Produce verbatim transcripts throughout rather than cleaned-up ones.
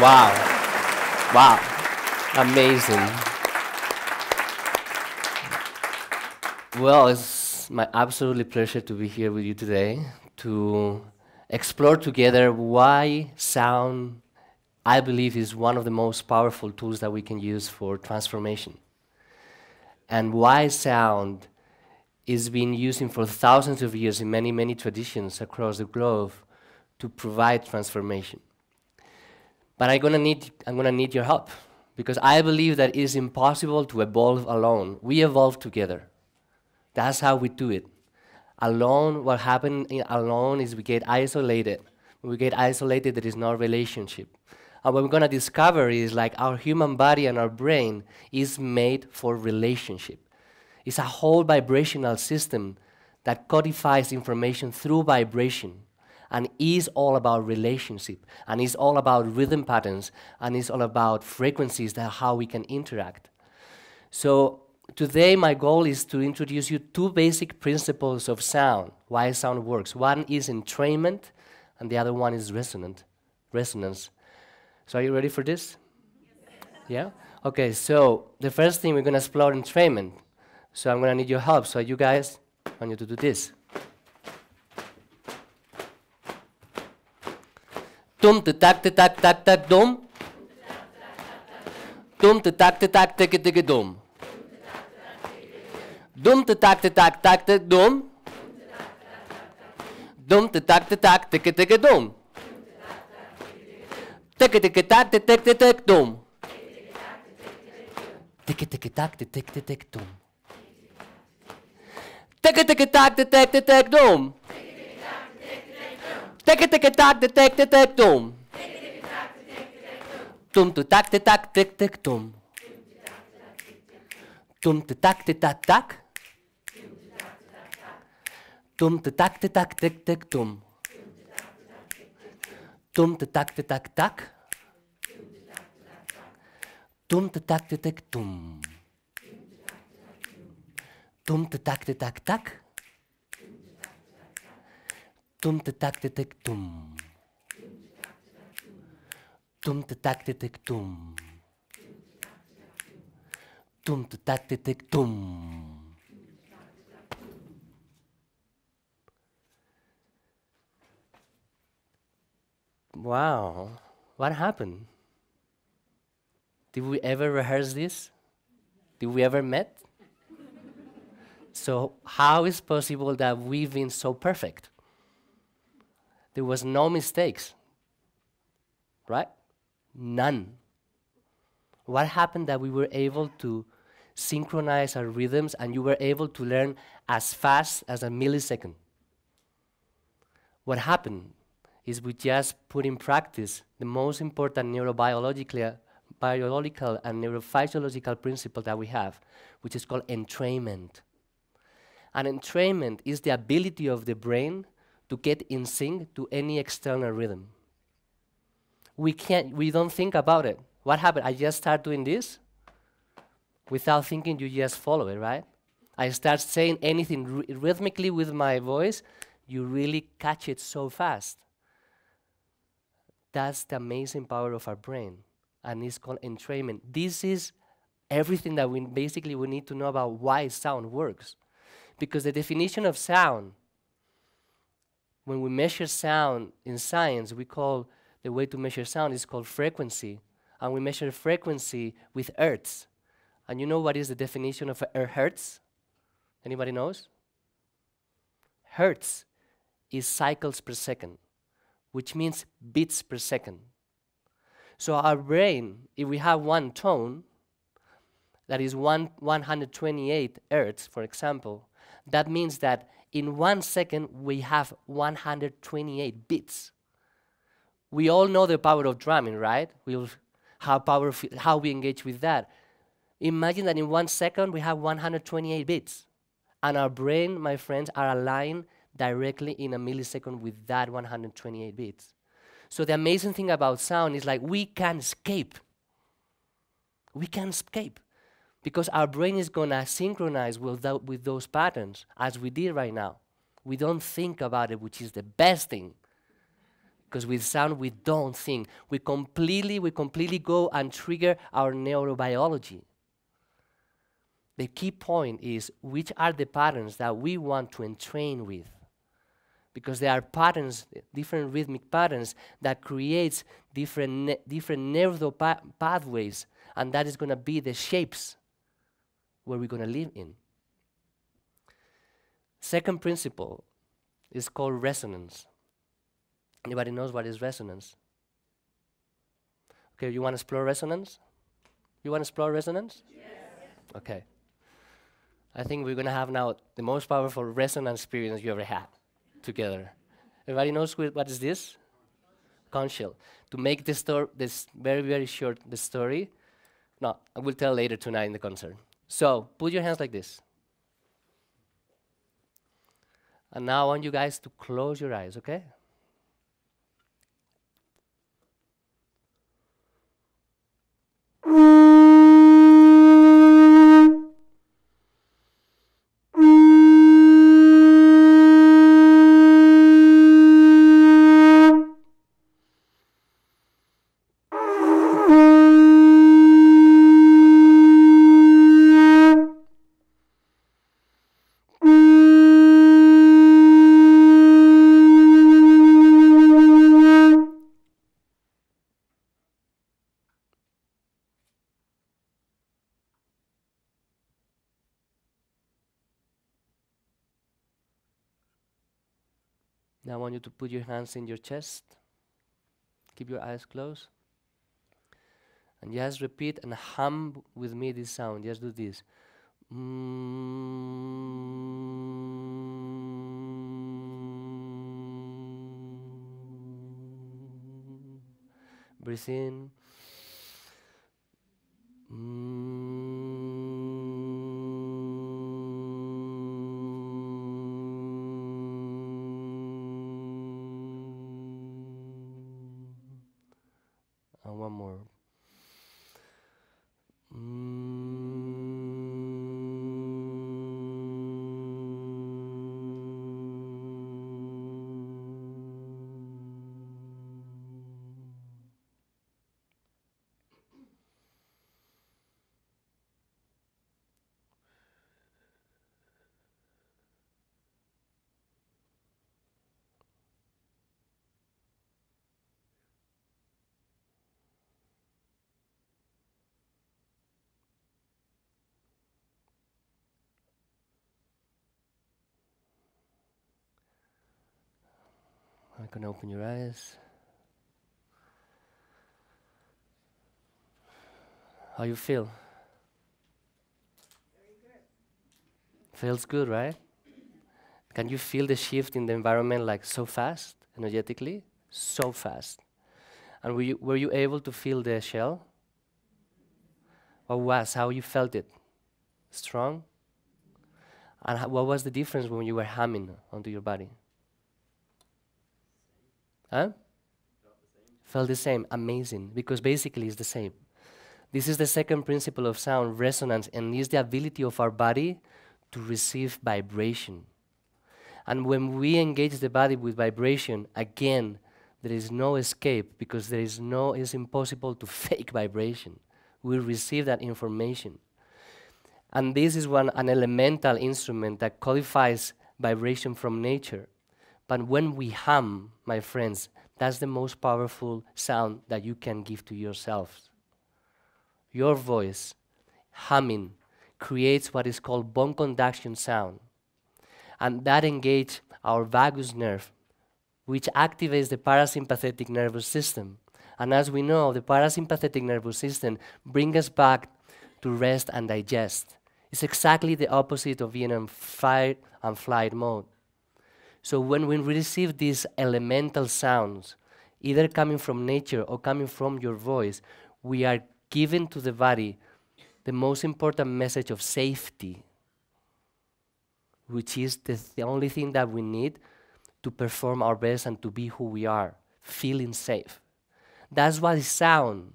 Wow. Wow. Amazing. Well, it's my absolute pleasure to be here with you today to explore together why sound, I believe, is one of the most powerful tools that we can use for transformation, and why sound is being used for thousands of years in many, many traditions across the globe to provide transformation. But I'm gonna need, I'm gonna need your help, because I believe that it is impossible to evolve alone. We evolve together. That's how we do it. Alone, what happens alone is we get isolated. When we get isolated, there is no relationship. And what we're gonna discover is like our human body and our brain is made for relationship. It's a whole vibrational system that codifies information through vibration, and is all about relationship, and is all about rhythm patterns, and is all about frequencies, that how we can interact. So today my goal is to introduce you two basic principles of sound, why sound works. One is entrainment, and the other one is resonant, resonance. So are you ready for this? Yeah? Okay, so the first thing we're gonna explore entrainment. So I'm gonna need your help, so you guys, I want you to do this. Tum te tak te tak tak tak dum. Tum te tak te tak teke teke dum. Dum te tak te tak tak te dum. Dum te tak te tak teke teke dum. Teke teke tak te tek te tek dum. Teke teke tak te tek te tek dum. Teke teke tak te tek te tek dum. Take it, take it, take it, take it, take it, tum to tak te tak tek tek tum. Tum to tak te tak tak. Tum to tak te tak tek tek tum. Tum to tak te tak tak. Tum to tak te tek tum. Tum to tak te tak tak. Tum te tak te tek tum. Tum te tak te tek tum. Tum te tak te tek tum. Wow, what happened? Did we ever rehearse this? Did we ever met? So how is possible that we've been so perfect? There was no mistakes, right? None. What happened that we were able to synchronize our rhythms and you were able to learn as fast as a millisecond? What happened is we just put in practice the most important neurobiological biological and neurophysiological principle that we have, which is called entrainment. And entrainment is the ability of the brain to get in sync to any external rhythm. We can't, we don't think about it. What happened? I just start doing this. Without thinking, you just follow it, right? I start saying anything rhythmically with my voice, you really catch it so fast. That's the amazing power of our brain, and it's called entrainment. This is everything that we basically we need to know about why sound works. Because the definition of sound, when we measure sound in science, we call, the way to measure sound is called frequency. And we measure frequency with hertz. And you know what is the definition of a hertz? Anybody knows? Hertz is cycles per second, which means beats per second. So our brain, if we have one tone, that is one, one hundred twenty-eight hertz, for example, that means that in one second, we have one hundred twenty-eight beats. We all know the power of drumming, right? We'll how, powerful, how we engage with that. Imagine that in one second, we have one hundred twenty-eight beats. And our brain, my friends, are aligned directly in a millisecond with that one hundred twenty-eight beats. So the amazing thing about sound is like we can escape. We can escape. Because our brain is going to synchronize with, th with those patterns, as we did right now. We don't think about it, which is the best thing. Because with sound, we don't think. We completely, we completely go and trigger our neurobiology. The key point is, which are the patterns that we want to entrain with? Because there are patterns, different rhythmic patterns, that creates different, ne different neural pa pathways, and that is going to be the shapes where we're going to live in. Second principle is called resonance. Anybody knows what is resonance? Okay, you want to explore resonance? You want to explore resonance? Yes. Okay. I think we're going to have now the most powerful resonance experience you ever had together. Everybody knows wh what is this? Conchshell. To make this, this very, very short, the story, no, I will tell later tonight in the concert. So, put your hands like this. And now I want you guys to close your eyes, okay? Now I want you to put your hands in your chest. Keep your eyes closed. And just repeat and hum with me this sound. Just do this. Mm. Breathe in. You can open your eyes. How you feel? Very good. Feels good, right? Can you feel the shift in the environment like so fast, energetically? So fast. And were you, were you able to feel the shell? What was, how you felt it? Strong? And what was the difference when you were humming onto your body? Huh? Felt the same. Amazing, because basically it's the same. This is the second principle of sound, resonance, and is the ability of our body to receive vibration. And when we engage the body with vibration, again, there is no escape, because there is no, it's impossible to fake vibration. We receive that information. And this is one, an elemental instrument that codifies vibration from nature. But when we hum, my friends, that's the most powerful sound that you can give to yourselves. Your voice, humming, creates what is called bone conduction sound. And that engages our vagus nerve, which activates the parasympathetic nervous system. And as we know, the parasympathetic nervous system brings us back to rest and digest. It's exactly the opposite of being in fight and flight mode. So when we receive these elemental sounds, either coming from nature or coming from your voice, we are giving to the body the most important message of safety, which is the, th the only thing that we need to perform our best and to be who we are, feeling safe. That's why sound,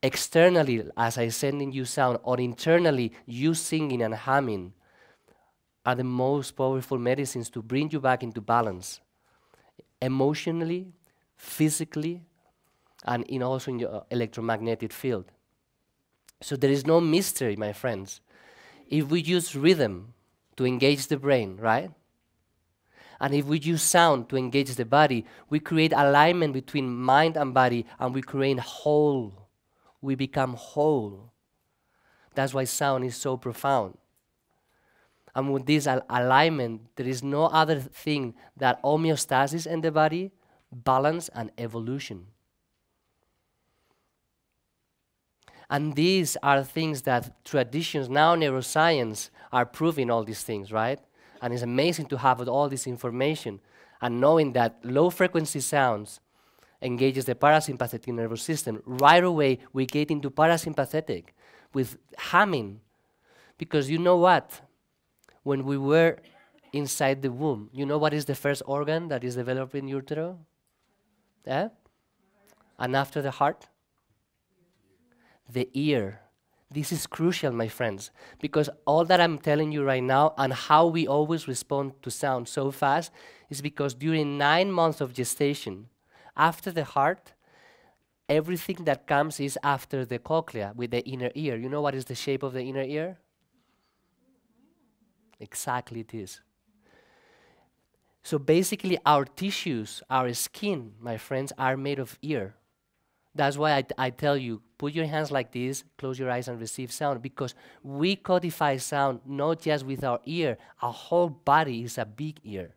externally, as I sending you sound, or internally, you singing and humming, are the most powerful medicines to bring you back into balance, emotionally, physically and in also in your electromagnetic field. So there is no mystery, my friends. If we use rhythm to engage the brain, right? And if we use sound to engage the body, we create alignment between mind and body, and we create whole. We become whole. That's why sound is so profound. And with this al alignment, there is no other thing than homeostasis in the body, balance, and evolution. And these are things that traditions, now neuroscience, are proving all these things, right? And it's amazing to have all this information and knowing that low-frequency sounds engages the parasympathetic nervous system. Right away, we get into parasympathetic with humming. Because you know what? When we were inside the womb, you know what is the first organ that is developed in utero? Eh? And after the heart? The ear. This is crucial, my friends, because all that I'm telling you right now and how we always respond to sound so fast is because during nine months of gestation, after the heart, everything that comes is after the cochlea with the inner ear. You know what is the shape of the inner ear? Exactly it is. So basically our tissues, our skin, my friends, are made of ear. That's why I, I tell you, put your hands like this, close your eyes and receive sound, because we codify sound not just with our ear, our whole body is a big ear.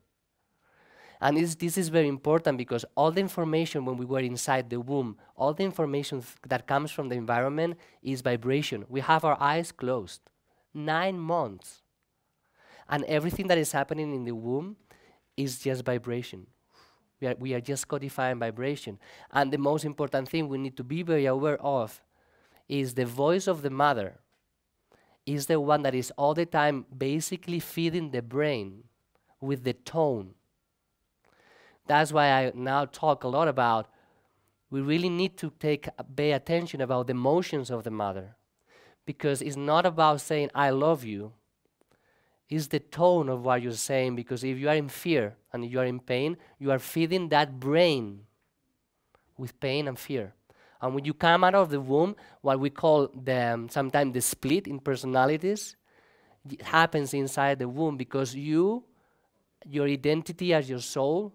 And it's, this is very important because all the information when we were inside the womb, all the information th that comes from the environment is vibration. We have our eyes closed. Nine months. And everything that is happening in the womb is just vibration. We are, we are just codifying vibration. And the most important thing we need to be very aware of is the voice of the mother is the one that is all the time basically feeding the brain with the tone. That's why I now talk a lot about we really need to take uh, pay attention about the emotions of the mother, because it's not about saying, I love you. Is the tone of what you're saying, because if you are in fear and you are in pain, you are feeding that brain with pain and fear. And when you come out of the womb, what we call the, um, sometimes the split in personalities, it happens inside the womb because you, your identity as your soul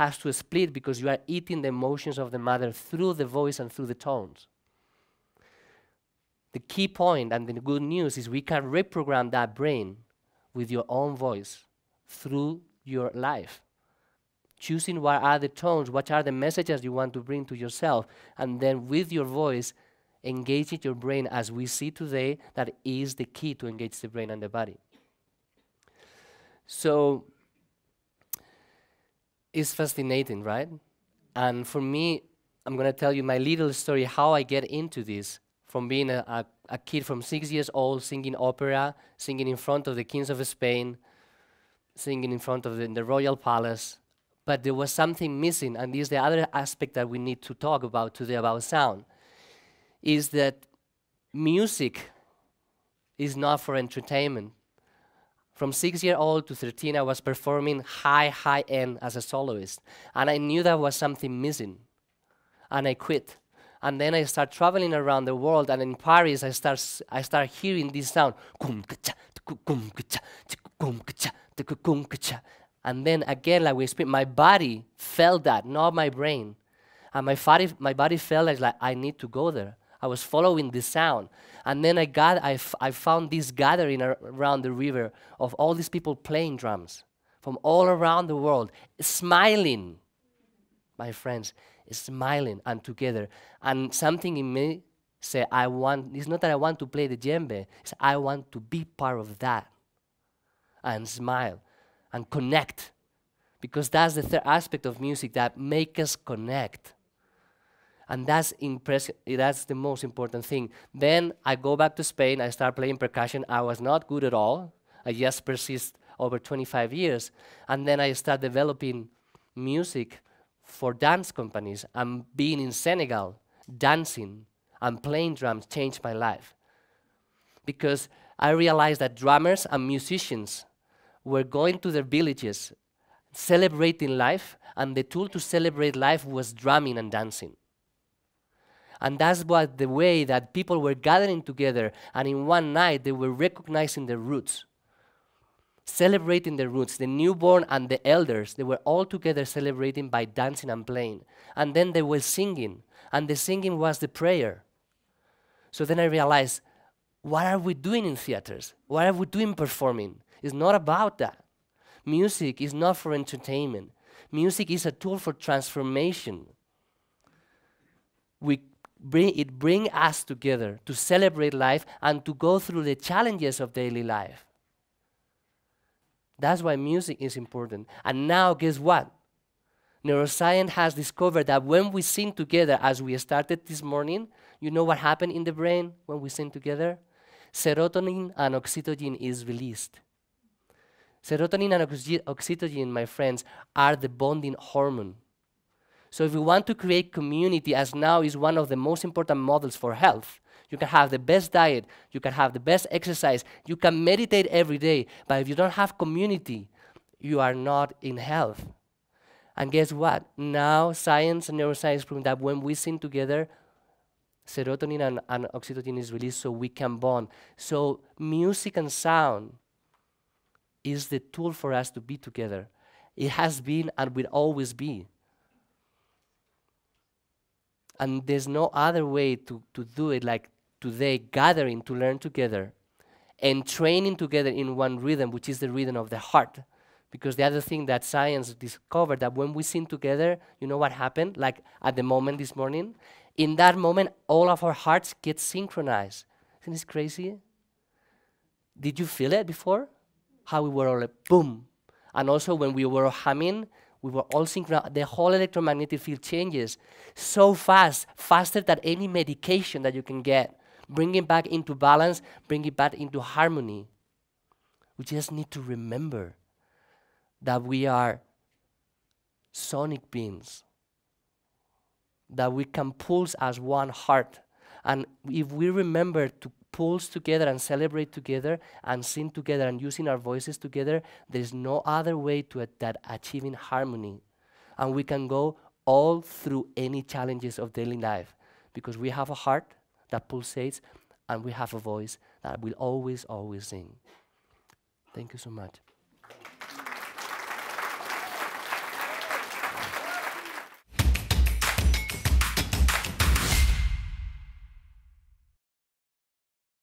has to split because you are eating the emotions of the mother through the voice and through the tones. The key point and the good news is we can reprogram that brain with your own voice through your life, choosing what are the tones, what are the messages you want to bring to yourself, and then with your voice, engaging your brain as we see today, that is the key to engage the brain and the body. So it's fascinating, right? And for me, I'm gonna tell you my little story, how I get into this. From being a, a, a kid from six years old, singing opera, singing in front of the kings of Spain, singing in front of the, in the royal palace. But there was something missing, and this is the other aspect that we need to talk about today about sound, is that music is not for entertainment. From six years old to thirteen, I was performing high, high end as a soloist, and I knew there was something missing, and I quit. And then I start traveling around the world, and in Paris, I start I start hearing this sound, and then again, like we speak, my body felt that, not my brain, and my body my body felt like I need to go there. I was following the sound, and then I got I, f I found this gathering around the river of all these people playing drums from all around the world, smiling, my friends. Smiling and together, and something in me say, I want, it's not that I want to play the djembe, it's I want to be part of that and smile and connect, because that's the third aspect of music that makes us connect, and that's impressive, that's the most important thing. Then I go back to Spain, I start playing percussion, I was not good at all, I just persist over twenty-five years, and then I start developing music for dance companies, and being in Senegal, dancing and playing drums changed my life. Because I realized that drummers and musicians were going to their villages, celebrating life, and the tool to celebrate life was drumming and dancing. And that's what the way that people were gathering together, and in one night they were recognizing their roots, celebrating their roots. The newborn and the elders, they were all together celebrating by dancing and playing. And then they were singing, and the singing was the prayer. So then I realized, what are we doing in theaters? What are we doing performing? It's not about that. Music is not for entertainment. Music is a tool for transformation. We bring, it brings us together to celebrate life and to go through the challenges of daily life. That's why music is important. And now, guess what? Neuroscience has discovered that when we sing together, as we started this morning, you know what happened in the brain when we sing together? Serotonin and oxytocin is released. Serotonin and oxy oxytocin, my friends, are the bonding hormone. So if we want to create community, as now is one of the most important models for health, you can have the best diet, you can have the best exercise, you can meditate every day, but if you don't have community, you are not in health. And guess what? Now science and neuroscience prove that when we sing together, serotonin and, and oxytocin is released so we can bond. So music and sound is the tool for us to be together. It has been and will always be. And there's no other way to, to do it like today, gathering to learn together and training together in one rhythm, which is the rhythm of the heart. Because the other thing that science discovered, that when we sing together, you know what happened? Like at the moment this morning, in that moment, all of our hearts get synchronized. Isn't this crazy? Did you feel it before? How we were all like, boom. And also when we were humming, we were all synchronized. The whole electromagnetic field changes so fast, faster than any medication that you can get. Bring it back into balance, bring it back into harmony. We just need to remember that we are sonic beings, that we can pulse as one heart. And if we remember to pulse together and celebrate together and sing together and using our voices together, there's no other way to that achieving harmony. And we can go all through any challenges of daily life because we have a heart that pulsates and we have a voice that will always, always sing. Thank you so much.